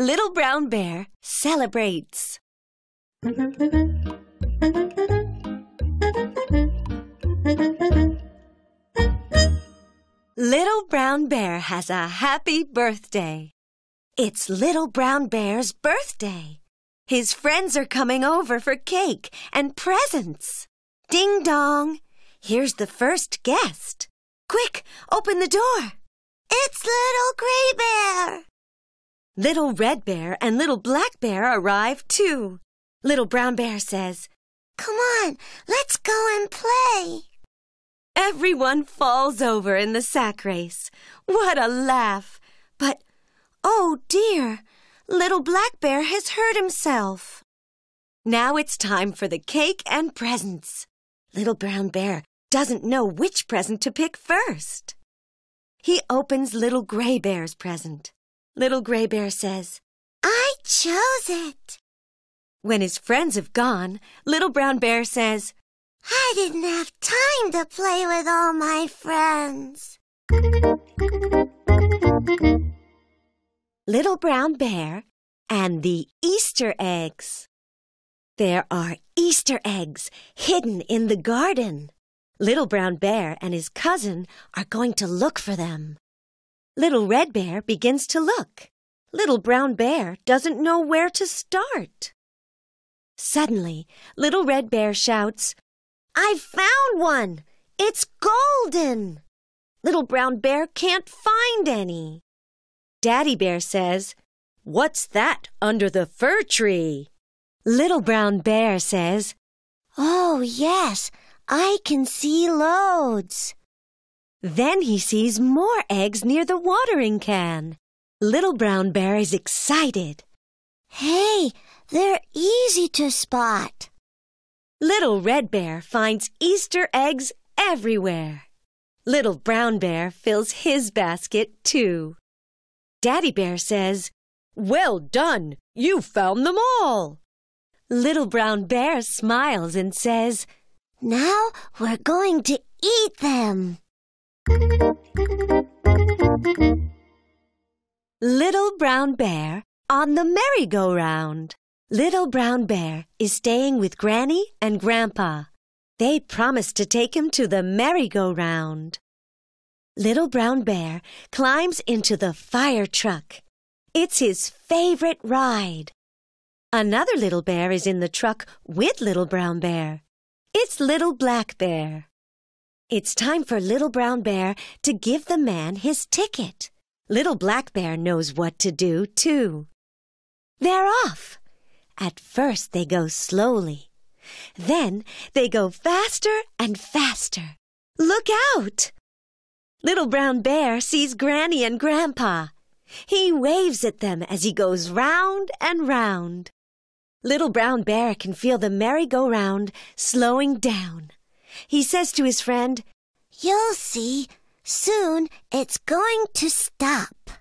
Little Brown Bear celebrates. Little Brown Bear has a happy birthday. It's Little Brown Bear's birthday. His friends are coming over for cake and presents. Ding dong! Here's the first guest. Quick, open the door. It's Little Gray Bear. Little Red Bear and Little Black Bear arrive too. Little Brown Bear says, "Come on, let's go and play." Everyone falls over in the sack race. What a laugh! But, oh dear, Little Black Bear has hurt himself. Now it's time for the cake and presents. Little Brown Bear doesn't know which present to pick first. He opens Little Gray Bear's present. Little Gray Bear says, "I chose it." When his friends have gone, Little Brown Bear says, "I didn't have time to play with all my friends." Little Brown Bear and the Easter eggs. There are Easter eggs hidden in the garden. Little Brown Bear and his cousin are going to look for them. Little Red Bear begins to look. Little Brown Bear doesn't know where to start. Suddenly, Little Red Bear shouts, "I found one! It's golden!" Little Brown Bear can't find any. Daddy Bear says, "What's that under the fir tree?" Little Brown Bear says, "Oh yes, I can see loads." Then he sees more eggs near the watering can. Little Brown Bear is excited. "Hey, they're easy to spot." Little Red Bear finds Easter eggs everywhere. Little Brown Bear fills his basket too. Daddy Bear says, "Well done, you found them all." Little Brown Bear smiles and says, "Now we're going to eat them." Little Brown Bear on the merry-go-round. Little Brown Bear is staying with Granny and Grandpa. They promised to take him to the merry-go-round. Little Brown Bear climbs into the fire truck. It's his favorite ride. Another little bear is in the truck with Little Brown Bear. It's Little Black Bear. It's time for Little Brown Bear to give the man his ticket. Little Black Bear knows what to do, too. They're off. At first they go slowly. Then they go faster and faster. Look out! Little Brown Bear sees Granny and Grandpa. He waves at them as he goes round and round. Little Brown Bear can feel the merry-go-round slowing down. He says to his friend, "You'll see. Soon it's going to stop."